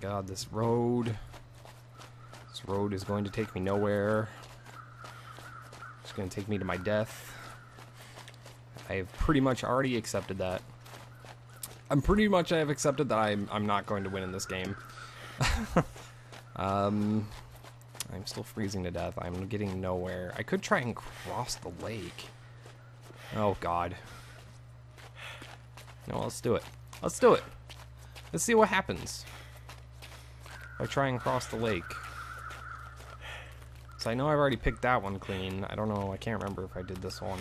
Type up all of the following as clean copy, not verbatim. god, this road is going to take me nowhere. It's going to take me to my death. I've pretty much already accepted that. I have accepted that I'm not going to win in this game. I'm still freezing to death. I'm getting nowhere. I could try and cross the lake. Oh god. No, let's do it. Let's do it. Let's see what happens. I try and cross the lake. So I know I've already picked that one clean. I don't know. I can't remember if I did this one.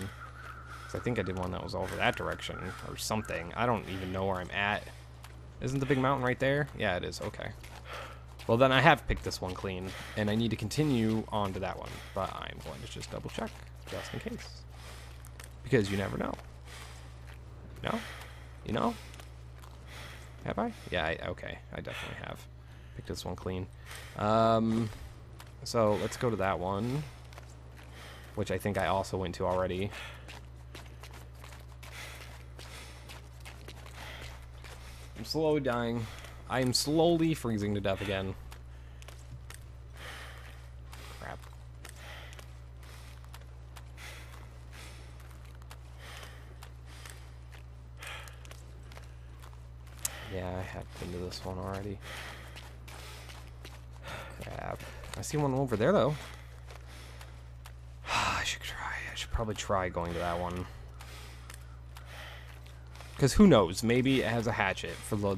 Because I think I did one that was over that direction or something. I don't even know where I'm at. Isn't the big mountain right there? Yeah, it is. Okay. Well, then I have picked this one clean, and I need to continue on to that one. But I'm going to just double check, just in case. Because you never know. No? You know? Have I? Yeah, okay. I definitely have picked this one clean. So let's go to that one, which I think I also went to already. I'm slowly dying. I am slowly freezing to death again. Crap. Yeah, I have been to this one already. Crap. I see one over there, though. I should probably try going to that one. Because who knows? Maybe it has a hatchet for the...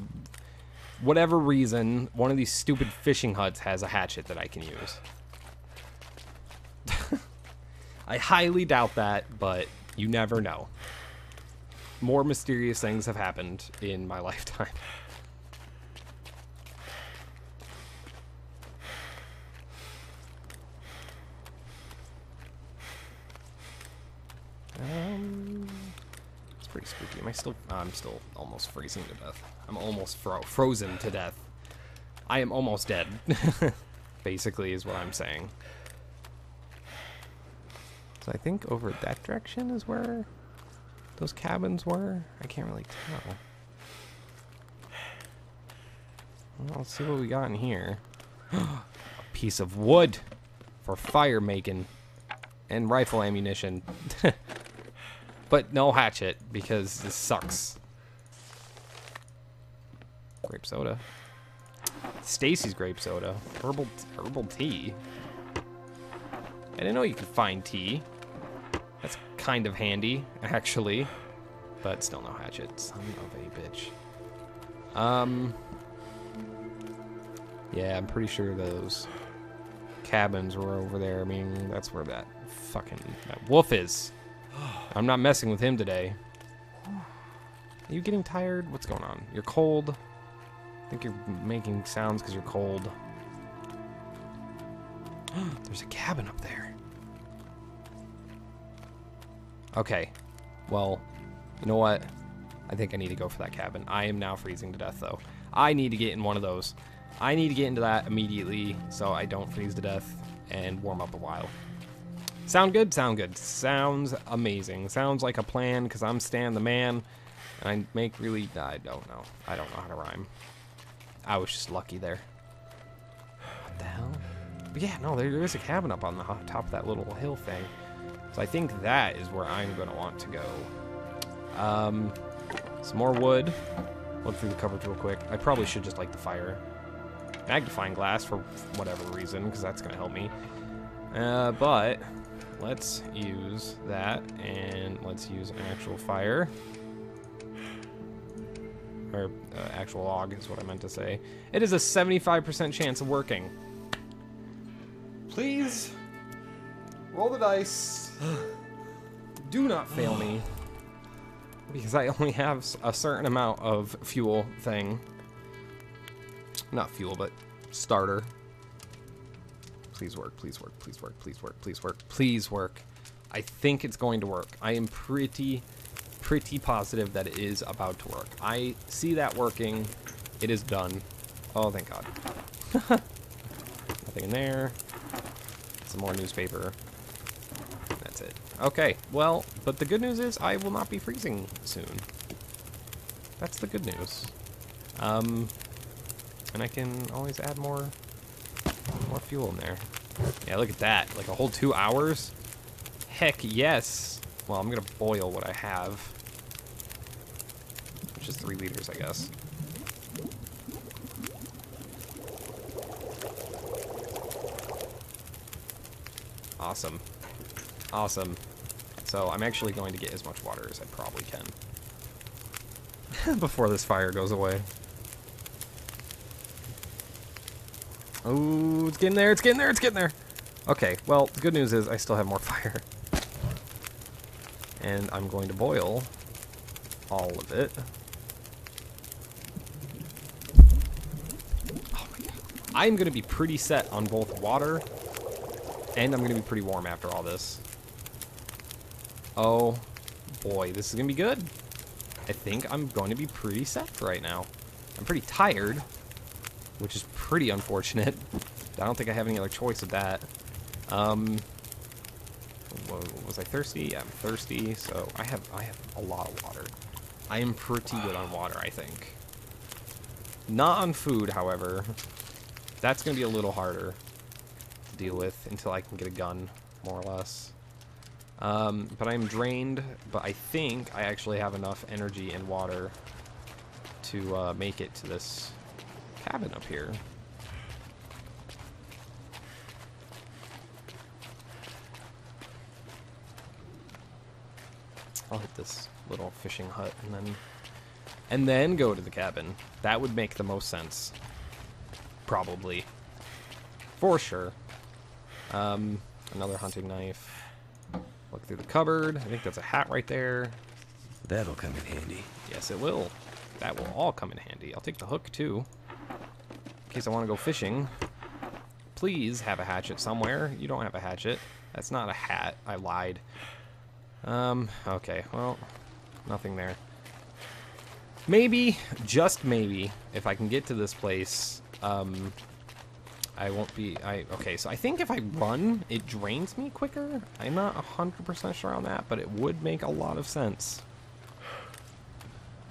whatever reason, one of these stupid fishing huts has a hatchet that I can use. I highly doubt that, but you never know. More mysterious things have happened in my lifetime. It's pretty spooky. Am I still... Oh, I'm still almost freezing to death. I'm almost frozen to death. I am almost dead. Basically is what I'm saying. So I think over that direction is where those cabins were. I can't really tell. Well, let's see what we got in here. A piece of wood for fire making and rifle ammunition. But no hatchet because this sucks. Grape soda. Stacy's grape soda. Herbal tea. I didn't know you could find tea. That's kind of handy, actually. But still no hatchet. Son of a bitch. Yeah, I'm pretty sure those cabins were over there. I mean, that's where that fucking wolf is. I'm not messing with him today. Are you getting tired? What's going on? You're cold. I think you're making sounds because you're cold. There's a cabin up there. Okay. Well, you know what? I think I need to go for that cabin. I am now freezing to death, though. I need to get in one of those. I need to get into that immediately so I don't freeze to death and warm up a while. Sound good? Sound good. Sounds amazing. Sounds like a plan because I'm Stan the Man. And I make really... I don't know. I don't know how to rhyme. I was just lucky there. What the hell? But yeah, no, there is a cabin up on the top of that little hill thing. So I think that is where I'm going to want to go. Some more wood. Look through the cupboards real quick. I probably should just light the fire. Magnifying glass for whatever reason, because that's going to help me. But let's use that, and let's use an actual fire. Or actual log is what I meant to say. It is a 75% chance of working. Please roll the dice. Do not fail me, because I only have a certain amount of fuel thing. Not fuel, but starter. Please work, please work, please work, please work, please work, please work. I think it's going to work. I am pretty positive that it is about to work. I see that working. It is done. Oh, thank God. Nothing in there. Some more newspaper. That's it. Okay, well, but the good news is I will not be freezing soon. That's the good news. And I can always add more fuel in there. Yeah, look at that. Like a whole 2 hours? Heck yes. Well, I'm going to boil what I have. Which is 3 liters, I guess. Awesome. Awesome. So I'm actually going to get as much water as I probably can. Before this fire goes away. Oh, it's getting there, it's getting there, it's getting there. Okay, well, the good news is I still have more fire. And I'm going to boil all of it. Oh my god. I'm going to be pretty set on both water, and I'm going to be pretty warm after all this. Oh boy, this is going to be good. I think I'm going to be pretty set right now. I'm pretty tired, which is pretty unfortunate. I don't think I have any other choice of that. Was I thirsty? Yeah, I'm thirsty, so I have a lot of water. I am pretty good on water, I think. Not on food, however. That's going to be a little harder to deal with until I can get a gun, more or less. But I'm drained, but I think I actually have enough energy and water to make it to this cabin up here. I'll hit this little fishing hut and then go to the cabin. That would make the most sense, probably, for sure. Another hunting knife. Look through the cupboard. I think that's a hat right there. That'll come in handy. Yes, it will. That will all come in handy. I'll take the hook too, in case I want to go fishing. Please have a hatchet somewhere. You don't have a hatchet. That's not a hat. I lied. Okay, well, nothing there. Maybe, just maybe, if I can get to this place, I won't be, okay, so I think if I run, it drains me quicker. I'm not 100% sure on that, but it would make a lot of sense.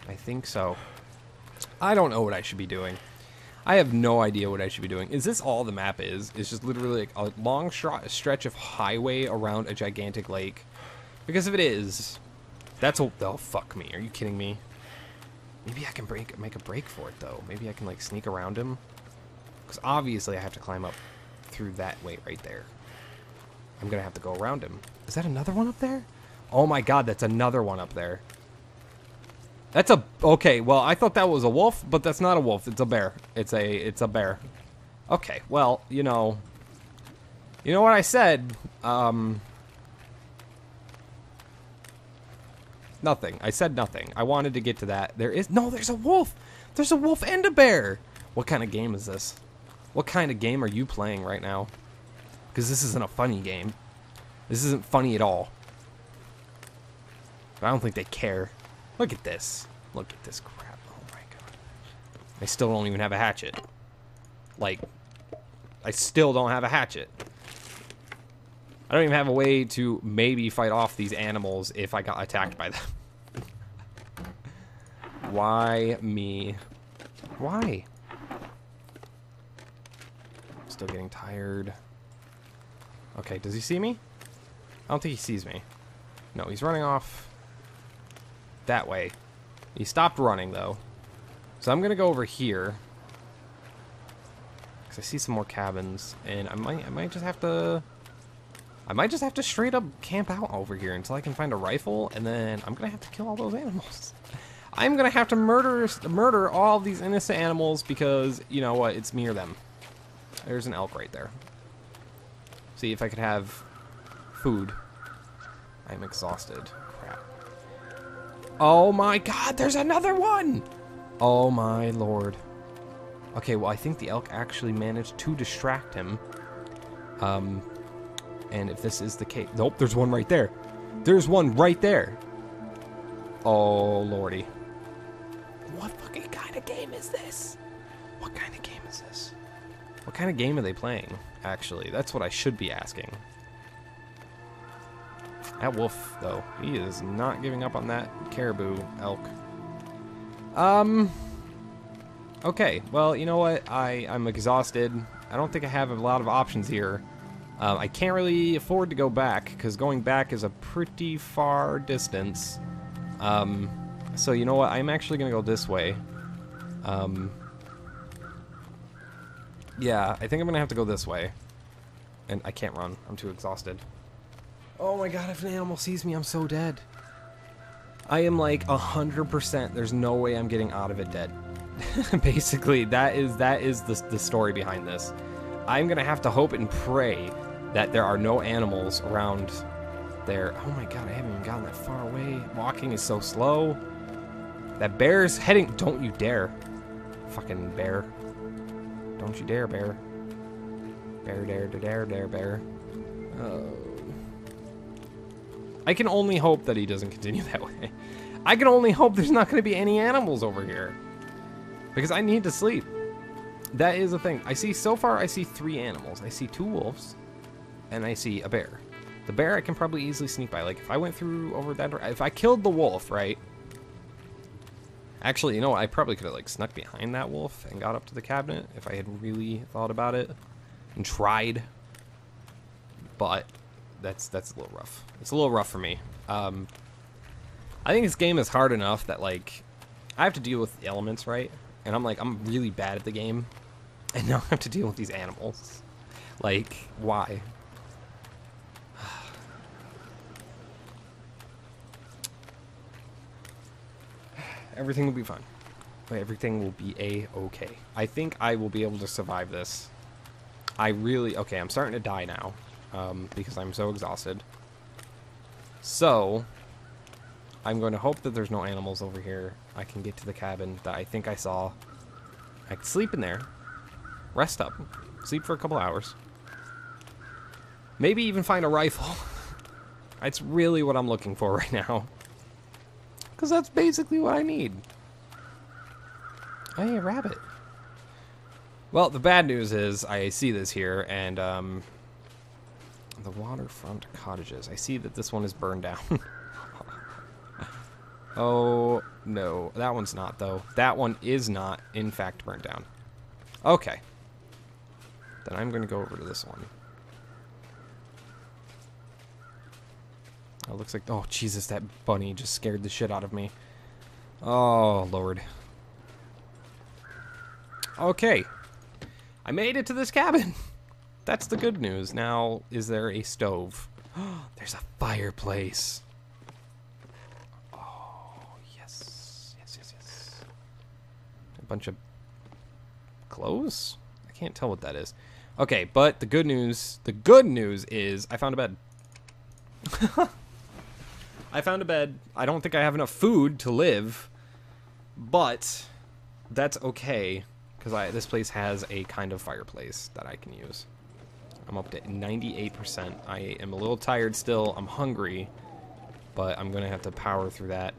I think so. I don't know what I should be doing. I have no idea what I should be doing. Is this all the map is? It's just literally like a long stretch of highway around a gigantic lake. Because if it is, that's a... Oh, fuck me. Are you kidding me? Maybe I can make a break for it, though. Maybe I can, like, sneak around him. Because obviously I have to climb up through that way right there. I'm going to have to go around him. Is that another one up there? Oh, my God. That's another one up there. That's a... Okay, well, I thought that was a wolf, but that's not a wolf. It's a bear. It's a bear. Okay, well, you know... You know what I said? Nothing. I said nothing. I wanted to get to that. There is... No, there's a wolf! There's a wolf and a bear! What kind of game is this? What kind of game are you playing right now? Because this isn't a funny game. This isn't funny at all. But I don't think they care. Look at this. Look at this crap. Oh my god. I still don't even have a hatchet. Like, I still don't have a hatchet. I don't even have a way to maybe fight off these animals if I got attacked by them. Why me? Why? Still getting tired. Okay, does he see me? I don't think he sees me. No, he's running off that way. He stopped running, though. So I'm going to go over here. Because I see some more cabins. And I might just have to... I might just have to straight up camp out over here until I can find a rifle, and then I'm gonna have to kill all those animals. I'm gonna have to murder all these innocent animals because, you know what, it's me or them. There's an elk right there. See if I could have food. I'm exhausted. Crap. Oh my god, there's another one! Oh my lord. Okay, well I think the elk actually managed to distract him. And if this is the case... Nope, there's one right there. There's one right there. Oh, lordy. What fucking kind of game is this? What kind of game is this? What kind of game are they playing, actually? That's what I should be asking. That wolf, though. He is not giving up on that caribou elk. Okay, well, you know what? I'm exhausted. I don't think I have a lot of options here. I can't really afford to go back, because going back is a pretty far distance. So you know what? I'm actually going to go this way. Yeah, I think I'm going to have to go this way. And I can't run. I'm too exhausted. Oh my god, if an animal sees me, I'm so dead. I am like 100%. There's no way I'm getting out of it dead. Basically, that is the story behind this. I'm going to have to hope and pray that there are no animals around there. Oh my god, I haven't even gotten that far away. Walking is so slow. That bear's heading... Don't you dare. Fucking bear. Don't you dare, bear. Bear, dare, bear. Oh. I can only hope that he doesn't continue that way. I can only hope there's not going to be any animals over here. Because I need to sleep. That is the thing. I see, so far, I see 3 animals. I see 2 wolves, and I see a bear. The bear I can probably easily sneak by. Like, if I went through over that door, if I killed the wolf, right? Actually, you know what? I probably could have, like, snuck behind that wolf and got up to the cabinet if I had really thought about it and tried. But that's a little rough. It's a little rough for me. I think this game is hard enough that, like, I have to deal with elements, right? And I'm like, I'm really bad at the game. And now I have to deal with these animals. Like, why? Everything will be fine. Everything will be a-okay. I think I will be able to survive this. I really... Okay, I'm starting to die now. Because I'm so exhausted. So... I'm going to hope that there's no animals over here. I can get to the cabin that I think I saw. I can sleep in there. Rest up. Sleep for a couple hours. Maybe even find a rifle. That's really what I'm looking for right now. Because that's basically what I need. Hey, a rabbit. Well, the bad news is I see this here, and the waterfront cottages. I see that this one is burned down. Oh, no. That one's not, though. That one is not, in fact, burnt down. Okay. Then I'm going to go over to this one. It looks like... Oh, Jesus, that bunny just scared the shit out of me. Oh, Lord. Okay. I made it to this cabin. That's the good news. Now, is there a stove? There's a fireplace. Bunch of clothes? I can't tell what that is. Okay, but the good news is I found a bed. I found a bed. I don't think I have enough food to live, but that's okay, because this place has a kind of fireplace that I can use. I'm up to 98%. I am a little tired still. I'm hungry, but I'm going to have to power through that.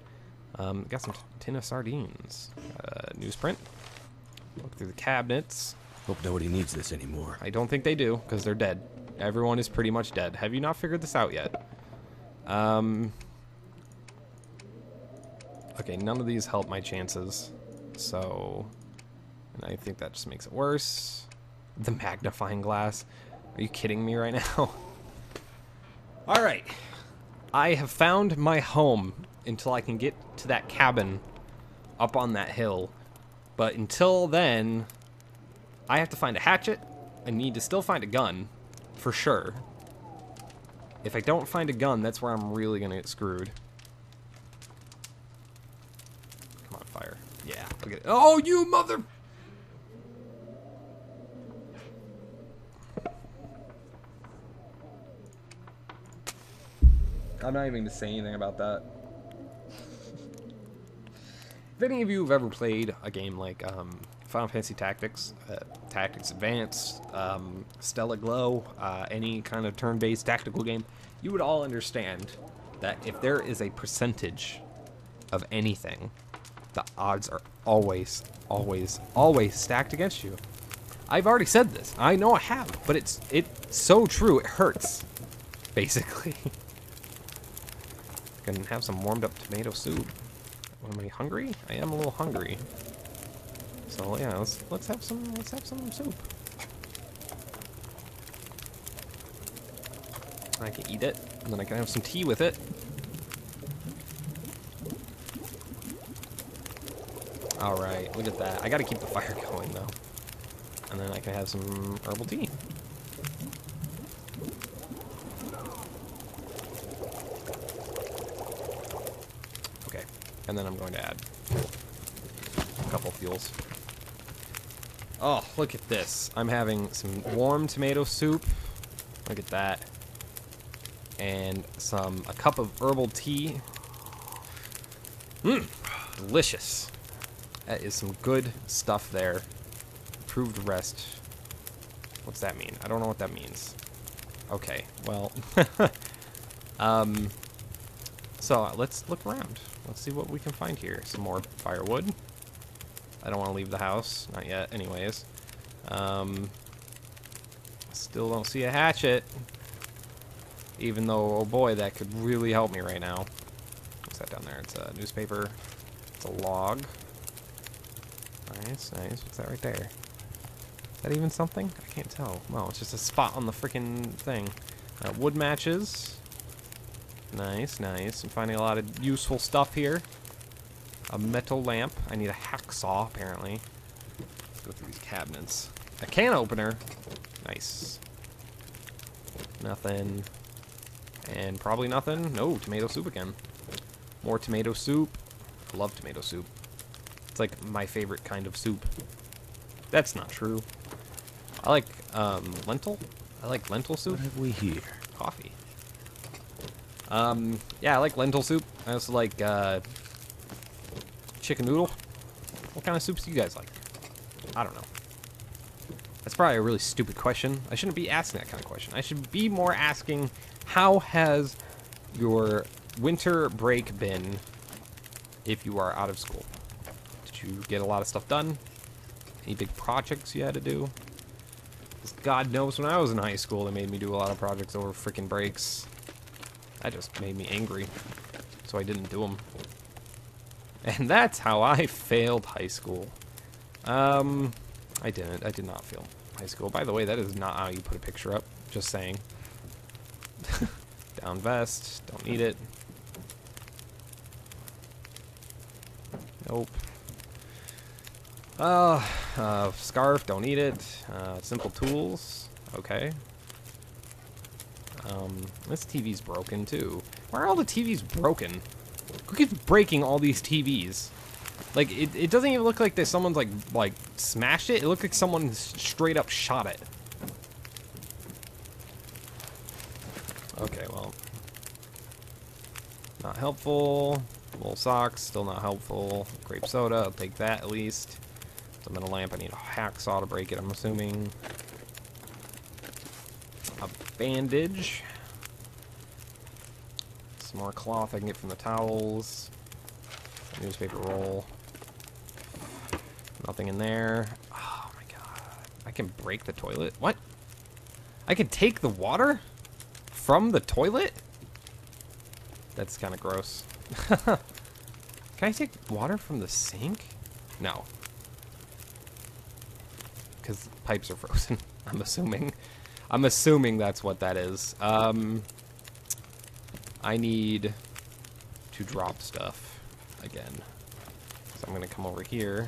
Got some tin of sardines. Newsprint. Look through the cabinets. Hope nobody needs this anymore. I don't think they do, because they're dead. Everyone is pretty much dead. Have you not figured this out yet? Okay, none of these help my chances. So... And I think that just makes it worse. The magnifying glass. Are you kidding me right now? Alright. I have found my home. Until I can get to that cabin up on that hill. But until then, I have to find a hatchet. I need to still find a gun, for sure. If I don't find a gun, that's where I'm really going to get screwed. Come on, fire. Yeah. Look at it. Oh, you mother... I'm not even going to say anything about that. If any of you have ever played a game like Final Fantasy Tactics, Tactics Advance, Stella Glow, any kind of turn-based tactical game, you would all understand that if there is a percentage of anything, the odds are always, always, always stacked against you. I've already said this. I know I have, but it's so true. It hurts, basically. Gonna have some warmed-up tomato soup. Am I hungry? I am a little hungry. So yeah, let's have some soup. I can eat it, and then I can have some tea with it. Alright, look at that. I gotta keep the fire going, though. And then I can have some herbal tea. Okay, and then I'm going to add a couple fuels. Oh, look at this. I'm having some warm tomato soup. Look at that. And a cup of herbal tea. Mmm, delicious. That is some good stuff there. Improved rest. What's that mean? I don't know what that means. Okay, well. So let's look around. Let's see what we can find here. Some more firewood. I don't want to leave the house. Not yet, anyways. Still don't see a hatchet. Even though, oh boy, that could really help me right now. What's that down there? It's a newspaper. It's a log. Nice, nice. What's that right there? Is that even something? I can't tell. No, it's just a spot on the freaking thing. Wood matches. Nice, nice. I'm finding a lot of useful stuff here. A metal lamp. I need a hacksaw, apparently. Let's go through these cabinets. A can opener. Nice. Nothing. And probably nothing. No, tomato soup again. More tomato soup. I love tomato soup. It's like my favorite kind of soup. That's not true. I like lentil soup. What have we here? Coffee. Yeah, I like lentil soup. I also like chicken noodle. What kind of soups do you guys like? I don't know. That's probably a really stupid question. I shouldn't be asking that kind of question. I should be more asking, how has your winter break been if you are out of school? Did you get a lot of stuff done? Any big projects you had to do? Because God knows when I was in high school, they made me do a lot of projects over freaking breaks. That just made me angry, so I didn't do them. And that's how I failed high school. I did not fail high school. By the way, that is not how you put a picture up. Just saying. Down vest, don't need it. Nope. Scarf, don't need it. Simple tools, okay. This TV's broken too. Why are all the TVs broken? Who keeps breaking all these TVs? Like, it doesn't even look like that someone's like smashed it. It looked like someone straight up shot it. Okay, well, not helpful. Wool socks, still not helpful. Grape soda, I'll take that at least. Some metal lamp, I need a hacksaw to break it, I'm assuming. A bandage. Some more cloth I can get from the towels. Newspaper roll. Nothing in there. Oh my god. I can break the toilet? What? I can take the water? From the toilet? That's kind of gross. Can I take water from the sink? No. Because pipes are frozen, I'm assuming. I'm assuming that's what that is. I need to drop stuff again. So I'm going to come over here.